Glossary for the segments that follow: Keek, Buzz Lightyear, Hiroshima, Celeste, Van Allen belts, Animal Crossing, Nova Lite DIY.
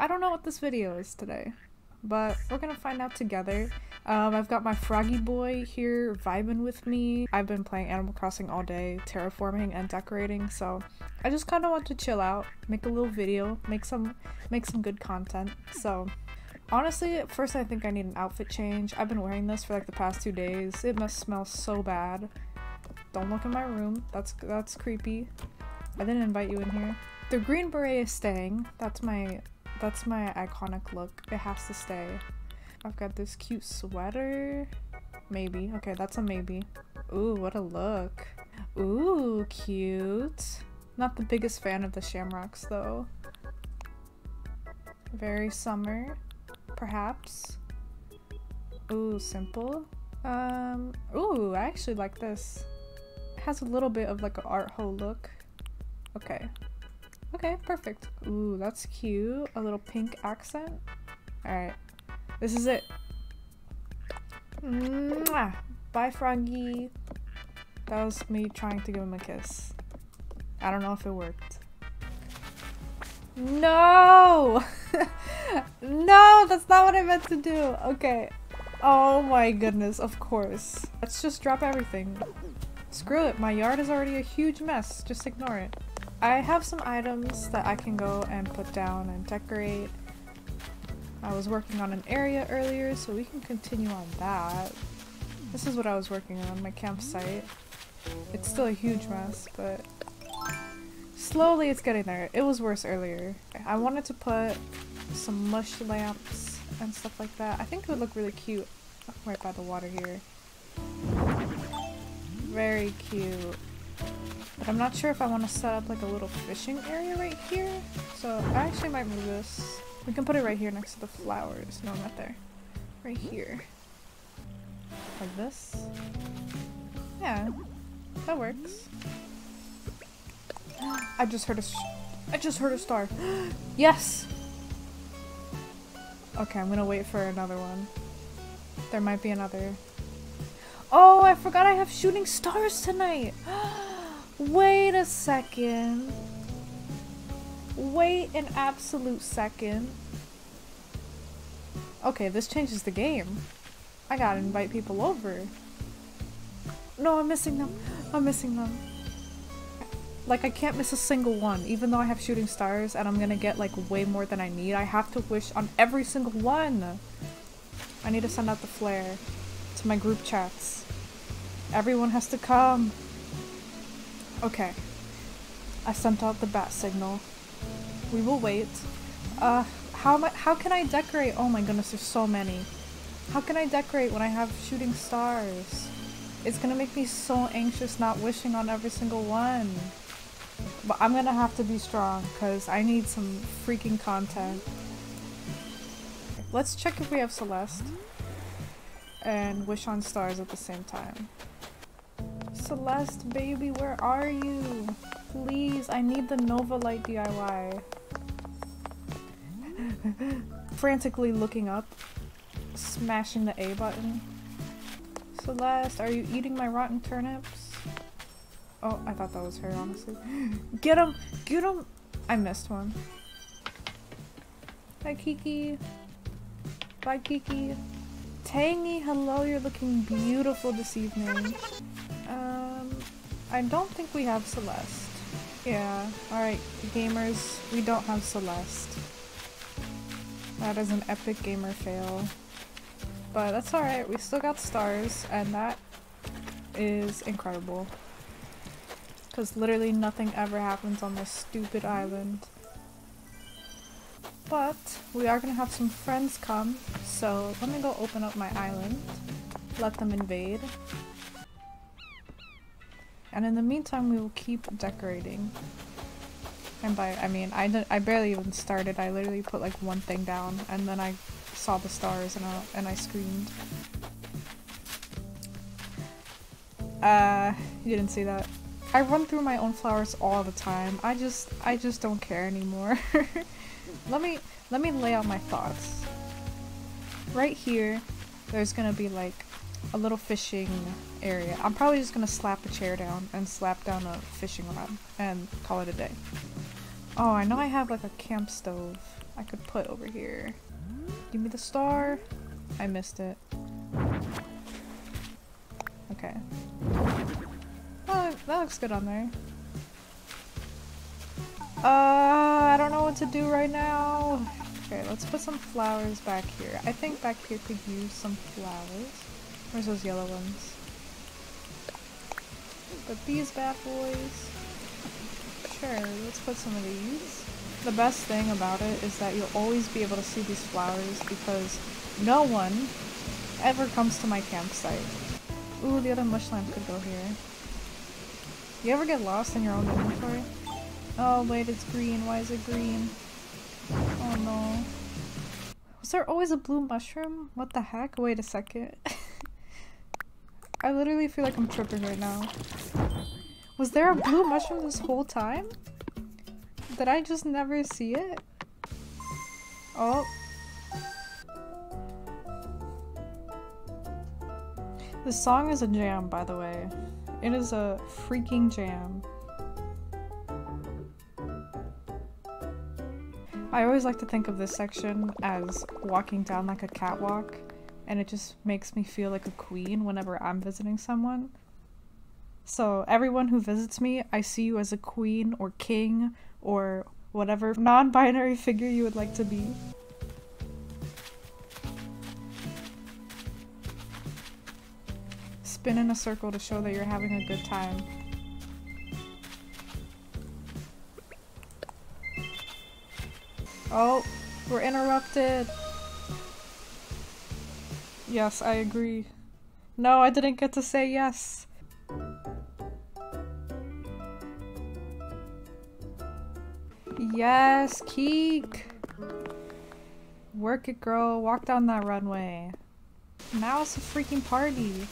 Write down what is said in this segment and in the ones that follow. I don't know what this video is today, but we're gonna find out together. I've got my froggy boy here vibing with me. I've been playing Animal Crossing all day, terraforming and decorating, so I just kind of want to chill out, make a little video, make some good content. So honestly, at first I think I need an outfit change. I've been wearing this for like the past 2 days. It must smell so bad. Don't look in my room. That's creepy. I didn't invite you in here. The green beret is staying. That's my iconic look. It has to stay. I've got this cute sweater. Maybe. Okay, that's a maybe. Ooh, what a look. Ooh, cute. Not the biggest fan of the shamrocks though. Very summer, perhaps. Ooh, simple. Ooh, I actually like this. It has a little bit of like an art ho look. Okay. Okay, perfect. Ooh, that's cute. A little pink accent. Alright. This is it. Mwah! Bye, Froggy. That was me trying to give him a kiss. I don't know if it worked. No! No, that's not what I meant to do. Okay. Oh my goodness, of course. Let's just drop everything. Screw it, my yard is already a huge mess. Just ignore it. I have some items that I can go and put down and decorate. I was working on an area earlier, so we can continue on that. This is what I was working on, my campsite. It's still a huge mess, but slowly it's getting there. It was worse earlier. I wanted to put some mush lamps and stuff like that. I think it would look really cute right by the water here. Very cute. But I'm not sure if I want to set up like a little fishing area right here. So I actually might move this. We can put it right here next to the flowers. No, not there. Right here. Like this. Yeah, that works. I just heard a star. Yes! Okay, I'm gonna wait for another one. There might be another. Oh, I forgot I have shooting stars tonight! Wait a second. Wait an absolute second. Okay, this changes the game. I gotta invite people over. No, I'm missing them. I'm missing them. Like, I can't miss a single one, even though I have shooting stars and I'm gonna get like way more than I need. I have to wish on every single one. I need to send out the flare to my group chats. Everyone has to come. Okay. I sent out the bat signal. We will wait. How can I decorate? Oh my goodness, there's so many. How can I decorate when I have shooting stars? It's gonna make me so anxious not wishing on every single one. But I'm gonna have to be strong because I need some freaking content. Let's check if we have Celeste and wish on stars at the same time. Celeste, baby, where are you? Please, I need the Nova Lite DIY. Frantically looking up, smashing the A button. Celeste, are you eating my rotten turnips? Oh, I thought that was her, honestly. Get him! Get him! I missed one. Hi, Kiki. Bye, Kiki. Tangy, hello, you're looking beautiful this evening. I don't think we have Celeste. Yeah, alright, gamers, we don't have Celeste. That is an epic gamer fail. But that's alright, we still got stars, and that is incredible. Because literally nothing ever happens on this stupid island. But we are gonna have some friends come, so let me go open up my island. Let them invade. And in the meantime, we will keep decorating. And by I mean, I barely even started. I literally put like one thing down, and then I saw the stars, and I screamed. You didn't see that. I run through my own flowers all the time. I just don't care anymore. Let me lay out my thoughts. Right here, there's gonna be like a little fishing area. I'm probably just gonna slap a chair down and slap down a fishing rod and call it a day. Oh, I know I have like a camp stove I could put over here. Give me the star. I missed it. Okay. Oh, that looks good on there. I don't know what to do right now. Okay, let's put some flowers back here. I think back here could use some flowers. Where's those yellow ones? But these bad boys. Sure, let's put some of these. The best thing about it is that you'll always be able to see these flowers because no one ever comes to my campsite. Ooh, the other mush lamp could go here. You ever get lost in your own inventory? Oh wait, it's green. Why is it green? Oh no. Was there always a blue mushroom? What the heck? Wait a second. I literally feel like I'm tripping right now. Was there a blue mushroom this whole time? Did I just never see it? Oh. This song is a jam, by the way. It is a freaking jam. I always like to think of this section as walking down like a catwalk, and it just makes me feel like a queen whenever I'm visiting someone. So everyone who visits me, I see you as a queen or king or whatever non-binary figure you would like to be. Spin in a circle to show that you're having a good time. Oh, we're interrupted. Yes, I agree. No, I didn't get to say yes. Yes, Keek! Work it, girl. Walk down that runway. Now it's a freaking party.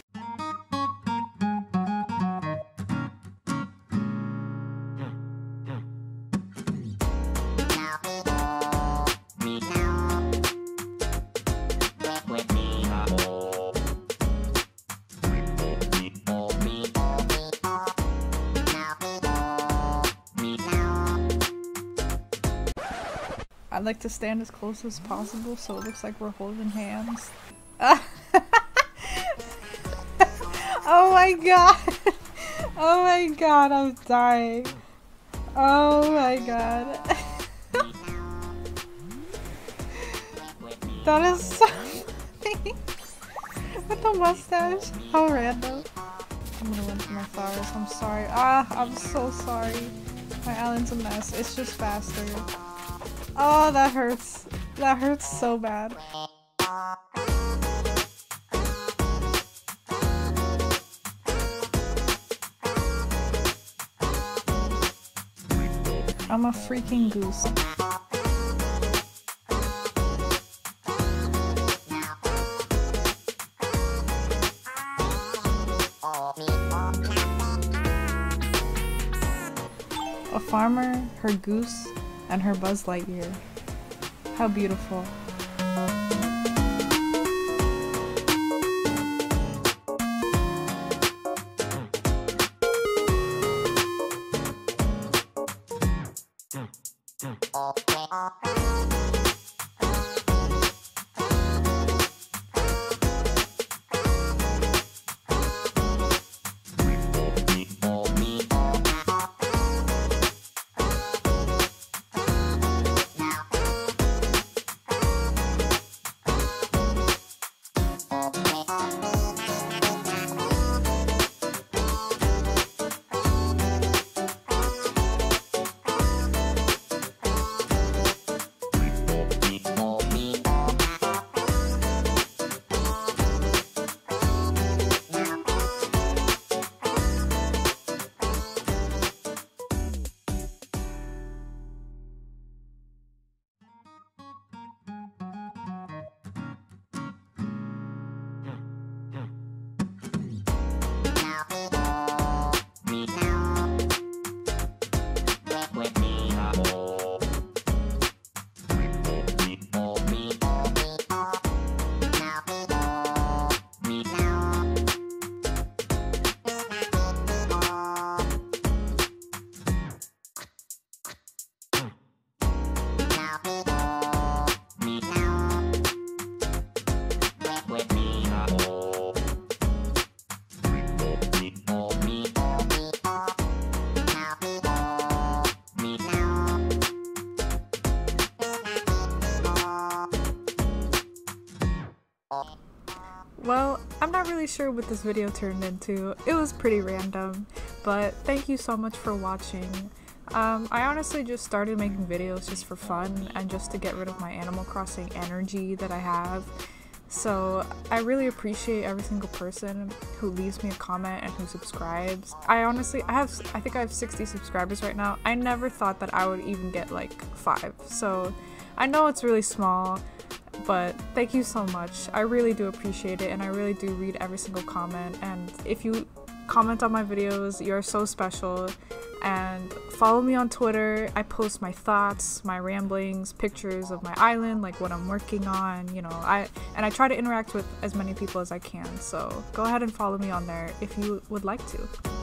I like to stand as close as possible so it looks like we're holding hands. Oh my god! Oh my god, I'm dying. Oh my god. That is so funny. With the mustache. How random. I'm gonna run for my flowers, I'm sorry. Ah, I'm so sorry. My island's a mess, it's just faster. Oh, that hurts. That hurts so bad. I'm a freaking goose. A farmer, her goose, and her Buzz Lightyear. How beautiful. I'm not really sure what this video turned into. It was pretty random, but thank you so much for watching. I honestly just started making videos just for fun and just to get rid of my Animal Crossing energy that I have. So I really appreciate every single person who leaves me a comment and who subscribes. I think I have 60 subscribers right now. I never thought that I would even get like 5. So I know it's really small, but thank you so much. I really do appreciate it, and I really do read every single comment. And if you comment on my videos, you're so special. And follow me on Twitter. I post my thoughts, my ramblings, pictures of my island, like what I'm working on, you know, I try to interact with as many people as I can. So go ahead and follow me on there if you would like to.